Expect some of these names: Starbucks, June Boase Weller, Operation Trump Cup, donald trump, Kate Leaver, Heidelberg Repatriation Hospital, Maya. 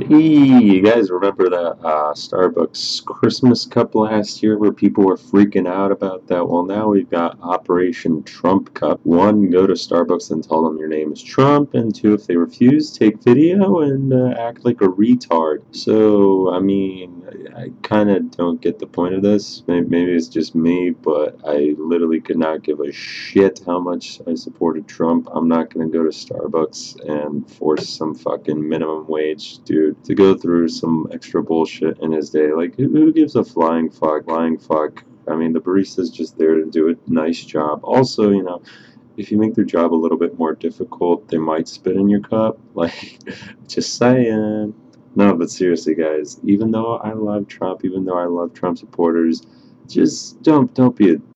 Hey, you guys remember the Starbucks Christmas Cup last year where people were freaking out about that? Well, now we've got Operation Trump Cup. 1, go to Starbucks and tell them your name is Trump, and 2, if they refuse, take video and act like a retard. So, I mean, I kind of don't get the point of this. Maybe it's just me, but I literally could not give a shit how much I supported Trump. I'm not going to go to Starbucks and force some fucking minimum wage dude to go through some extra bullshit in his day. Like, who gives a flying fuck? I mean, the barista's just there to do a nice job. Also, you know, if you make their job a little bit more difficult, they might spit in your cup. Like, just saying. No, but seriously, guys, even though I love Trump supporters, just don't be a